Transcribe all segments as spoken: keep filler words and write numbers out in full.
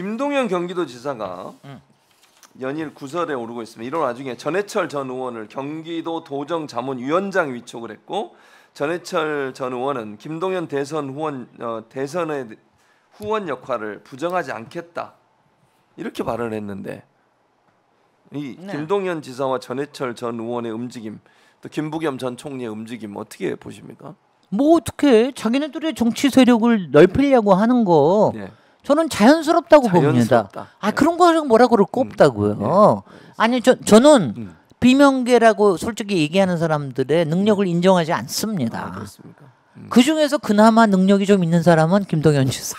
김동연 경기도지사가 음. 연일 구설에 오르고 있습니다. 이런 와중에 전해철 전 의원을 경기도 도정자문위원장 위촉을 했고, 전해철 전 의원은 김동연 대선 후원 어, 대선의 후원 역할을 부정하지 않겠다 이렇게 발언을 했는데, 이 네. 김동연 지사와 전해철 전 의원의 움직임, 또 김부겸 전 총리의 움직임 어떻게 보십니까? 뭐 어떻게 자기네들의 정치 세력을 넓히려고 하는 거 네. 저는 자연스럽다고 자연스럽다. 봅니다. 아 네. 그런 거는 뭐라 그럴 거 없다고요. 네. 네. 아니 저 저는 음. 비명계라고 솔직히 얘기하는 사람들의 능력을 인정하지 않습니다. 아, 그렇습니까? 음. 그 중에서 그나마 능력이 좀 있는 사람은 김동연 지사.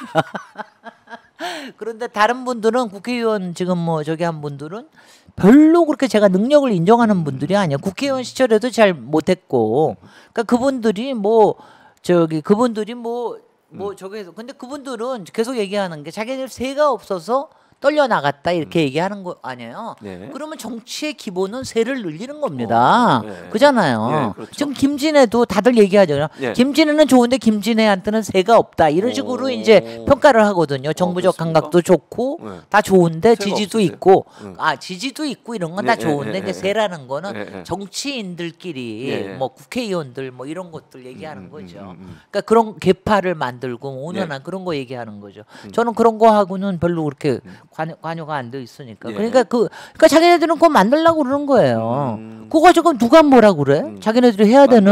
그런데 다른 분들은 국회의원 지금 뭐 저기 한 분들은 별로 그렇게 제가 능력을 인정하는 분들이 아니야. 국회의원 시절에도 잘 못했고, 그러니까 그분들이 뭐 저기 그분들이 뭐 뭐 저기에서 근데 그분들은 계속 얘기하는 게 자기들 새가 없어서 떨려 나갔다 이렇게 음. 얘기하는 거 아니에요. 네. 그러면 정치의 기본은 세를 늘리는 겁니다. 어, 네. 그잖아요. 네, 그렇죠. 지금 김진애도 다들 얘기하죠. 네. 김진애는 좋은데 김진애한테는 세가 없다 이런 식으로 오. 이제 평가를 하거든요. 정부적 어, 감각도 좋고 네. 다 좋은데 지지도 없으세요. 있고 응. 아 지지도 있고 이런 건 다 네, 좋은데 네, 이제 네, 세라는 거는 네, 정치인들끼리 네. 뭐 국회의원들 뭐 이런 것들 얘기하는 음, 거죠. 음, 음, 음. 그러니까 그런 계파를 만들고 오너나 네. 그런 거 얘기하는 거죠. 음. 저는 그런 거하고는 별로 그렇게 음. 관여, 관여가 안 돼 있으니까. 예. 그러니까 그 그러니까 자기네들은 그거 만들려고 그러는 거예요. 음. 그거 지금 누가 뭐라 그래? 음. 자기네들이 해야 되는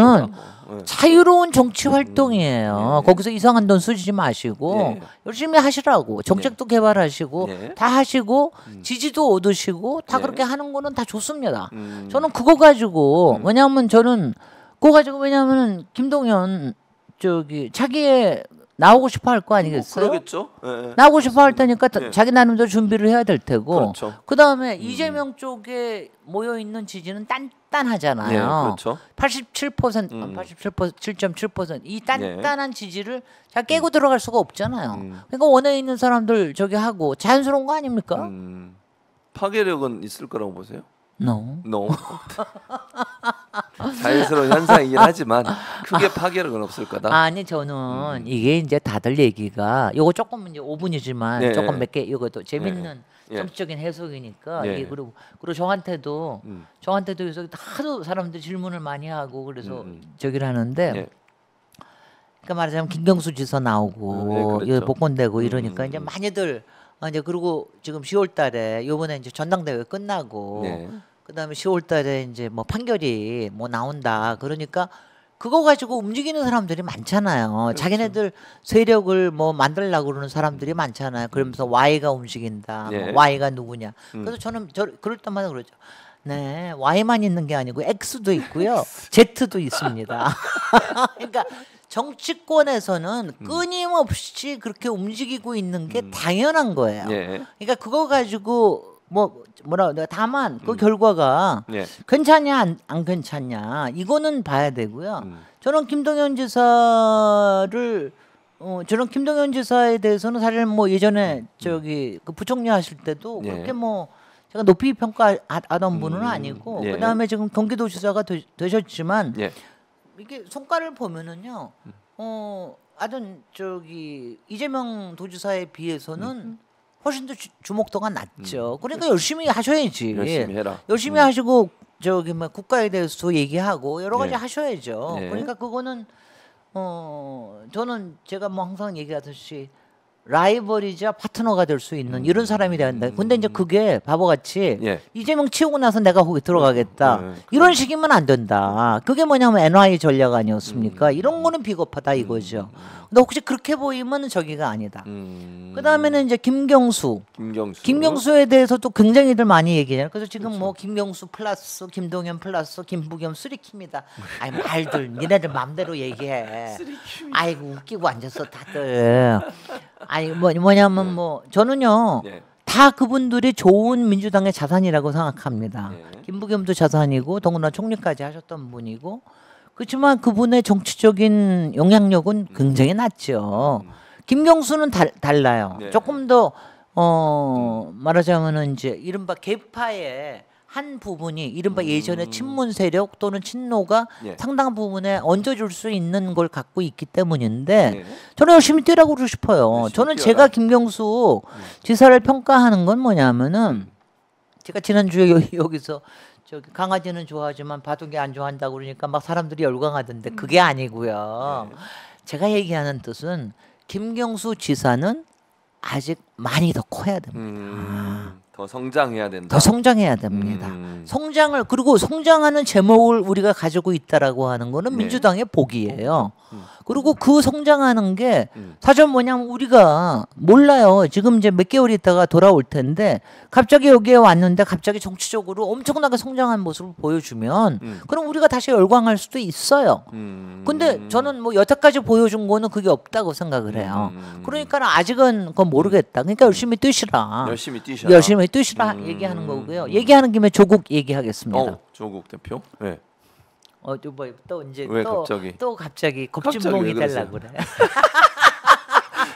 예. 자유로운 정치 활동이에요. 예. 거기서 이상한 돈 쓰지 마시고 예. 열심히 하시라고. 정책도 예. 개발하시고 예. 다 하시고 음. 지지도 얻으시고 다 예. 그렇게 하는 거는 다 좋습니다. 음. 저는 그거 가지고 음. 왜냐하면 저는 그거 가지고 왜냐하면 김동연 저기 자기의 나오고 싶어 할 거 아니겠어요? 뭐 그러겠죠. 예, 예. 나오고 싶어 할 테니까 예. 자기 나름대로 준비를 해야 될 테고. 그렇죠. 그다음에 음. 이재명 쪽에 모여 있는 지지는 단단하잖아요. 예, 그렇죠. 팔십칠 퍼센트, 음. 팔십칠 퍼센트, 칠 점 칠 퍼센트 이 단단한 예. 지지를 잘 깨고 음. 들어갈 수가 없잖아요. 음. 그러니까 원에 있는 사람들 저기 하고 자연스러운 거 아닙니까? 음. 파괴력은 있을 거라고 보세요? No. No. 자연스러운 현상이긴 하지만 크게 파괴력은 없을 거다. 아니 저는 음. 이게 이제 다들 얘기가 요거 조금 이제 오 분이지만 네. 조금 몇 개 이것도 재밌는 네. 정치적인 해석이니까 네. 이게 그리고 그리고 저한테도 음. 저한테도 여기서 하도 사람들 질문을 많이 하고 그래서 음. 저기를 하는데. 네. 그러니까 말하자면 김경수 지사 나오고 네, 복권되고 이러니까 음. 이제 많이들. 아 이제 그리고 지금 시월 달에 요번에 이제 전당대회 끝나고 네. 그다음에 시월 달에 이제 뭐 판결이 뭐 나온다 그러니까 그거 가지고 움직이는 사람들이 많잖아요. 그렇죠. 자기네들 세력을 뭐 만들려고 그러는 사람들이 많잖아요. 그러면서 Y가 움직인다. 네. 뭐 Y가 누구냐. 음. 그래서 저는 저 그럴 때마다 그러죠. 네, Y만 있는 게 아니고 X도 있고요, Z도 있습니다. 그러니까. 정치권에서는 끊임없이 음. 그렇게 움직이고 있는 게 음. 당연한 거예요. 예. 그러니까 그거 가지고 뭐 뭐라 다만 그 음. 결과가 예. 괜찮냐 안, 안 괜찮냐 이거는 봐야 되고요. 음. 저는 김동연 지사를 어, 저는 김동연 지사에 대해서는 사실 뭐 예전에 저기 그 부총리 하실 때도 예. 그렇게 뭐 제가 높이 평가하던 분은 음. 아니고 예. 그다음에 지금 경기도지사가 되, 되셨지만. 예. 이게 성과를 보면은요, 어, 하여튼 저기 이재명 도지사에 비해서는 훨씬 더 주, 주목도가 낮죠. 그러니까 열심히 하셔야지. 열심히 해라. 열심히 음. 하시고 저기 뭐 국가에 대해서 얘기하고 여러 가지 네. 하셔야죠. 네. 그러니까 그거는 어, 저는 제가 뭐 항상 얘기하듯이 라이벌이자 파트너가 될 수 있는 음. 이런 사람이 돼야 한다. 근데 이제 그게 바보같이 예. 이재명 치우고 나서 내가 거기 들어가겠다. 예. 이런 식이면 안 된다. 그게 뭐냐면 엔와이 전략 아니었습니까? 음. 이런 거는 비겁하다 이거죠. 근데 혹시 그렇게 보이면 저기가 아니다. 음. 그다음에는 이제 김경수. 김경수. 김경수에 대해서도 굉장히들 많이 얘기해요. 그래서 지금 그렇죠. 뭐 김경수 플러스 김동연 플러스 김부겸 쓰리킴이다. 아이 말들 니네들 맘대로 얘기해. 아이고 웃기고 앉았어 다들. 아니 뭐 뭐냐면 네. 뭐 저는요 네. 다 그분들이 좋은 민주당의 자산이라고 생각합니다. 네. 김부겸도 자산이고 더구나 총리까지 하셨던 분이고 그렇지만 그분의 정치적인 영향력은 굉장히 낮죠. 음. 김경수는 다, 달라요. 네. 조금 더 어, 말하자면은 이제 이른바 개파의 한 부분이 이른바 음. 예전의 친문 세력 또는 친노가 예. 상당 부분에 얹어줄 수 있는 걸 갖고 있기 때문인데 예. 저는 열심히 뛰라고 그러고 싶어요. 저는 뛰어라. 제가 김경수 음. 지사를 평가하는 건 뭐냐면은 제가 지난주에 여기, 여기서 저기 강아지는 좋아하지만 바둑이 안 좋아한다고 그러니까 막 사람들이 열광하던데 그게 아니고요. 예. 제가 얘기하는 뜻은 김경수 지사는 아직 많이 더 커야 됩니다. 음, 더 성장해야 된다. 더 성장해야 됩니다. 음. 성장을 그리고 성장하는 제목을 우리가 가지고 있다라고 하는 거는 네. 민주당의 복이에요. 음. 그리고 그 성장하는 게 음. 사전 뭐냐면 우리가 몰라요. 지금 이제 몇 개월 있다가 돌아올 텐데 갑자기 여기에 왔는데 갑자기 정치적으로 엄청나게 성장한 모습을 보여주면 음. 그럼 우리가 다시 열광할 수도 있어요. 음. 근데 저는 뭐 여태까지 보여준 거는 그게 없다고 생각을 해요. 음. 그러니까 아직은 그건 모르겠다. 그러니까 열심히 뛰시라. 열심히 뛰시라. 열심히 뛰시라 음. 얘기하는 거고요. 음. 얘기하는 김에 조국 얘기하겠습니다. 어, 조국 대표. 네. 어, 또 뭐 또 이제 또 갑자기 또 갑자기 겁진몽이 되려고 그래.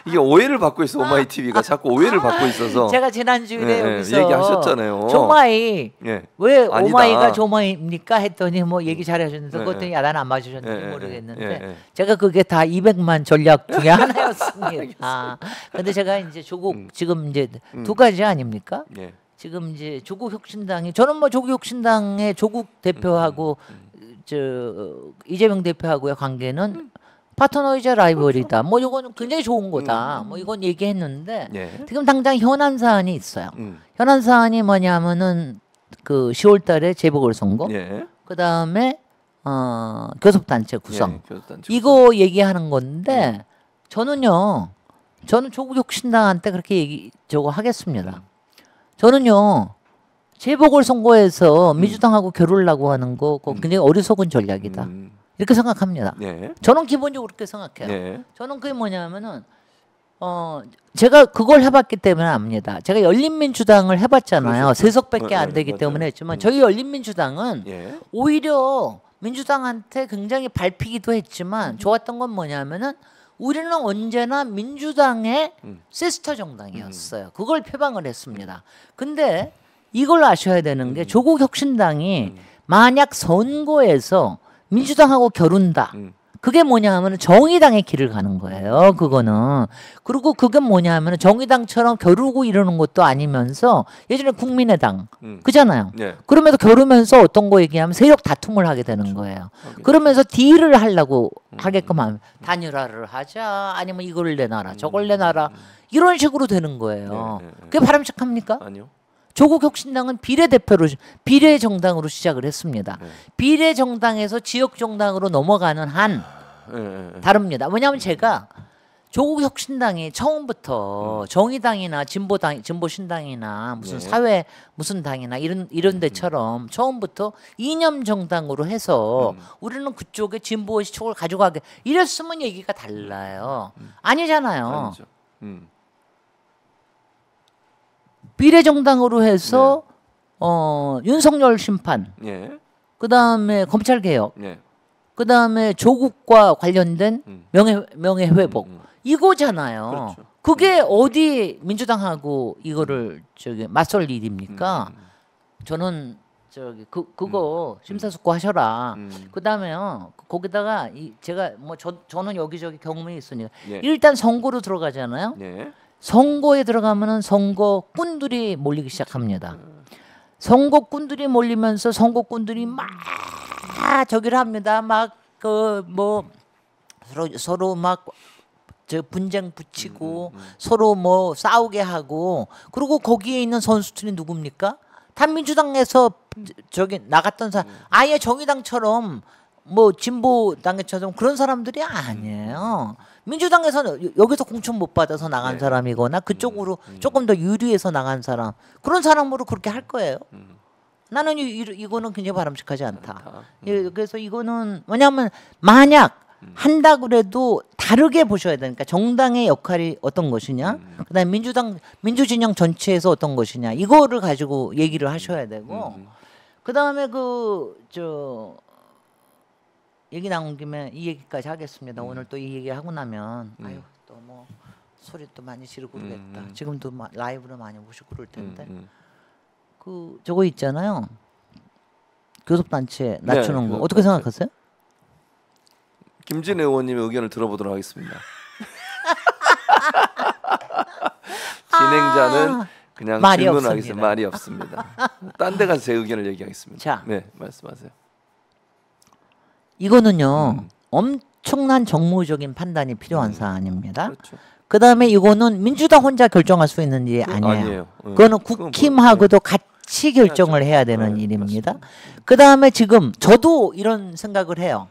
이게 오해를 받고 있어. 오마이 티비가 자꾸 오해를 받고 있어서 제가 지난주에 네, 여기서 얘기하셨잖아요. 조마이 네. 왜 아니다. 오마이가 조마이입니까 했더니 뭐 얘기 잘하셨는데 네. 그것도 야단 안 맞으셨는지 네. 모르겠는데 네. 네. 제가 그게 다 이백만 전략 중에 하나였습니다. 아, 근데 제가 이제 조국 음. 지금 이제 음. 두 가지 아닙니까? 네. 지금 이제 조국혁신당이 저는 뭐 조국혁신당의 조국 대표하고 음. 음. 저 이재명 대표하고의 관계는 음. 파트너이자 라이벌이다. 뭐 이거는 굉장히 좋은 거다. 음. 뭐 이건 얘기했는데 예. 지금 당장 현안 사안이 있어요. 음. 현안 사안이 뭐냐면은 그 시월 달에 재보궐선거, 예. 그 다음에 어, 교섭단체 구성. 예, 교섭단체 이거 구성. 얘기하는 건데 저는요, 저는 조국혁신당한테 그렇게 얘기 저거 하겠습니다. 저는요. 재보궐선거에서 민주당하고 음. 겨루려고 하는 거 굉장히 음. 어리석은 전략이다. 음. 이렇게 생각합니다. 네. 저는 기본적으로 그렇게 생각해요. 네. 저는 그게 뭐냐면은 어 제가 그걸 해봤기 때문에 압니다. 제가 열린민주당을 해봤잖아요. 그래서, 세 석밖에 안 되기 네, 때문에 했지만 음. 저희 열린민주당은 네. 오히려 민주당한테 굉장히 밟히기도 했지만 음. 좋았던 건 뭐냐면은 우리는 언제나 민주당의 음. 시스터 정당이었어요. 음. 그걸 표방을 했습니다. 근데 이걸 아셔야 되는 게 음. 조국혁신당이 음. 만약 선거에서 민주당하고 겨룬다. 음. 그게 뭐냐 하면 정의당의 길을 가는 거예요. 그거는. 그리고 그게 뭐냐 하면 정의당처럼 겨루고 이러는 것도 아니면서 예전에 국민의당 음. 그잖아요. 예. 그럼에도 겨루면서 어떤 거 얘기하면 세력 다툼을 하게 되는 거예요. 오케이. 그러면서 딜을 하려고 음. 하게끔 하면 단일화를 하자 아니면 이걸 내놔라 저걸 내놔라 음. 이런 식으로 되는 거예요. 네, 네, 네. 그게 바람직합니까? 아니요. 조국혁신당은 비례대표로 비례정당으로 시작을 했습니다. 네. 비례정당에서 지역정당으로 넘어가는 한 네, 네. 다릅니다. 왜냐하면 제가 조국혁신당이 처음부터 음. 정의당이나 진보당, 진보신당이나 무슨 네. 사회 무슨 당이나 이런 이런 데처럼 처음부터 이념정당으로 해서 음. 우리는 그쪽에 진보의 시초를 가져가게 이랬으면 얘기가 달라요. 음. 아니잖아요. 아니죠. 음. 비례정당으로 해서 네. 어, 윤석열 심판, 네. 그 다음에 검찰개혁, 네. 그 다음에 조국과 관련된 음. 명예, 명예회복 음, 음. 이거잖아요. 그렇죠. 그게 음. 어디 민주당하고 이거를 저기 맞설 일입니까? 음, 음. 저는 저기 그 그거 음. 심사숙고하셔라. 음. 그다음에요. 거기다가 이 제가 뭐 저 저는 여기저기 경험이 있으니까 네. 일단 선거로 들어가잖아요. 네. 선거에 들어가면은 선거꾼들이 몰리기 시작합니다. 선거꾼들이 몰리면서 선거꾼들이 막 저기를 합니다. 막 그 뭐 서로 서로 막 저 분쟁 붙이고 음, 음. 서로 뭐 싸우게 하고 그리고 거기에 있는 선수들이 누굽니까? 단민주당에서 저기 나갔던 사람 아예 정의당처럼 뭐 진보당에처럼 그런 사람들이 아니에요. 민주당에서는 여기서 공천 못 받아서 나간 네. 사람이거나 그쪽으로 음, 음. 조금 더 유리해서 나간 사람 그런 사람으로 그렇게 할 거예요. 음. 나는 이, 이거는 굉장히 바람직하지 않다. 음. 예, 그래서 이거는 뭐냐면 만약 음. 한다 그래도 다르게 보셔야 되니까 정당의 역할이 어떤 것이냐 음. 그다음에 민주당 민주진영 전체에서 어떤 것이냐 이거를 가지고 얘기를 하셔야 되고 음. 그다음에 그 저 얘기 나온 김에 이 얘기까지 하겠습니다. 음. 오늘 또 이 얘기하고 나면 음. 아유 또 뭐 소리 또 많이 지르고 그러겠다. 음. 지금도 마, 라이브로 많이 오시고 그럴 텐데 음. 그 저거 있잖아요. 교섭단체 낮추는 네, 거 어떻게 생각하세요? 김진애 의원님의 의견을 들어보도록 하겠습니다. 진행자는 아 그냥 질문하겠습니다. 말이 없습니다. 딴 데 가서 제 의견을 얘기하겠습니다. 자, 네, 말씀하세요. 이거는요 음. 엄청난 정무적인 판단이 필요한 음. 사안입니다. 그렇죠. 그 다음에 이거는 민주당 혼자 결정할 수 있는 일이 아니에요. 아니에요. 네. 그거는 국힘하고도 네. 같이 결정을 해야 되는 네, 일입니다. 그 다음에 지금 저도 이런 생각을 해요.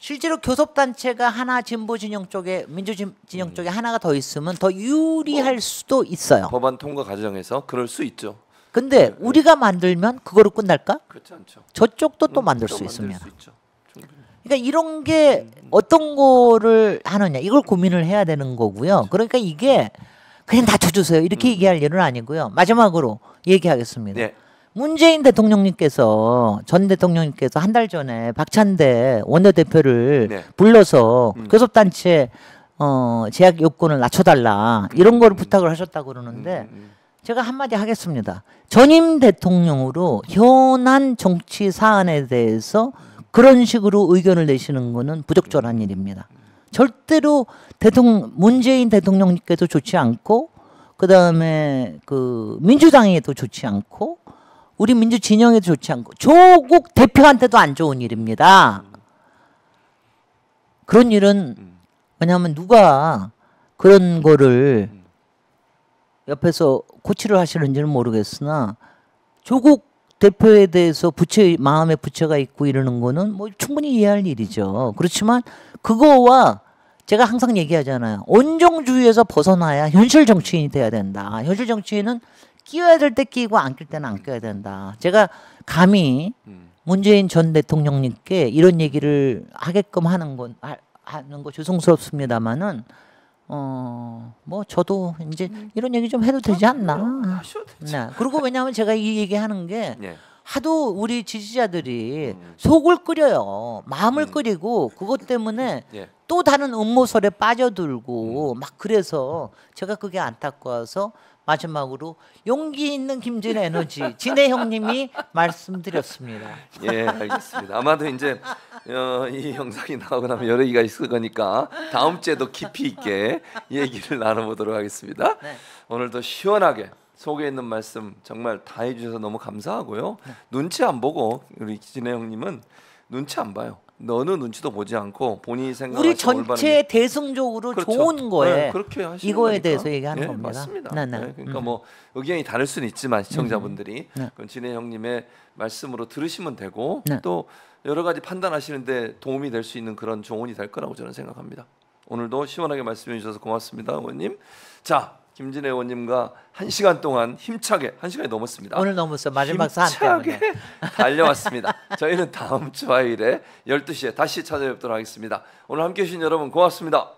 실제로 교섭단체가 하나 진보진영 쪽에 민주진영 음. 쪽에 하나가 더 있으면 더 유리할 뭐, 수도 있어요. 법안 통과 과정에서 그럴 수 있죠. 근데 네, 우리가 네. 만들면 그거로 끝날까? 그렇지 않죠. 저쪽도 또 음, 만들 수 있습니다. 그러니까 이런 게 어떤 거를 하느냐 이걸 고민을 해야 되는 거고요. 그러니까 이게 그냥 낮춰주세요 이렇게 음. 얘기할 일은 아니고요. 마지막으로 얘기하겠습니다. 네. 문재인 대통령님께서 전 대통령님께서 한 달 전에 박찬대 원내대표를 네. 불러서 음. 교섭단체 어, 제약 요건을 낮춰달라 이런 걸 음. 부탁을 하셨다고 그러는데 음. 제가 한마디 하겠습니다. 전임 대통령으로 현안 정치 사안에 대해서 그런 식으로 의견을 내시는 거는 부적절한 일입니다. 절대로 대통령, 문재인 대통령님께도 좋지 않고 그다음에 그 민주당에도 좋지 않고 우리 민주진영에도 좋지 않고 조국 대표한테도 안 좋은 일입니다. 그런 일은 왜냐하면 누가 그런 거를 옆에서 고치를 하시는지는 모르겠으나 조국 대표에 대해서 부채, 마음에 부채가 있고 이러는 거는 뭐 충분히 이해할 일이죠. 그렇지만 그거와 제가 항상 얘기하잖아요. 온정주의에서 벗어나야 현실 정치인이 돼야 된다. 현실 정치인은 끼워야 될 때 끼고 안 낄 때는 안 껴야 된다. 제가 감히 문재인 전 대통령님께 이런 얘기를 하게끔 하는 건 하는 거 죄송스럽습니다만은 어, 뭐 저도 이제 이런 얘기 좀 해도 되지 않나. 네. 그리고 왜냐하면 제가 이 얘기하는 게 하도 우리 지지자들이 속을 끓여요. 마음을 끓이고 그것 때문에 또 다른 음모설에 빠져들고 막 그래서 제가 그게 안타까워서 마지막으로 용기 있는 김진애 에너지 진애 형님이 말씀드렸습니다. 예, 알겠습니다. 아마도 이제 어, 이 영상이 나오고 나면 여러 얘기가 있을 거니까 다음 주에도 깊이 있게 얘기를 나눠보도록 하겠습니다. 네. 오늘도 시원하게 속에 있는 말씀 정말 다 해주셔서 너무 감사하고요. 네. 눈치 안 보고 우리 진애 형님은 눈치 안 봐요. 너는 눈치도 보지 않고 본인이 생각하는 우리 전체 대승적으로 그렇죠. 좋은 거에 네, 그렇게 하시는 이거에 거니까. 대해서 얘기하는 네, 겁니다. 맞습니다. 네, 네. 네, 그러니까 음. 뭐 의견이 다를 수는 있지만 시청자분들이 음. 네. 진애 형님의 말씀으로 들으시면 되고 네. 또 여러 가지 판단하시는데 도움이 될 수 있는 그런 조언이 될 거라고 저는 생각합니다. 오늘도 시원하게 말씀해 주셔서 고맙습니다, 의원님. 자, 김진애 의원님과 한 시간 동안 힘차게 한 시간이 넘었습니다. 오늘 넘었어요. 마지막 사안 때문에 달려왔습니다. 저희는 다음 주 화요일에 열두 시에 다시 찾아뵙도록 하겠습니다. 오늘 함께해 주신 여러분 고맙습니다.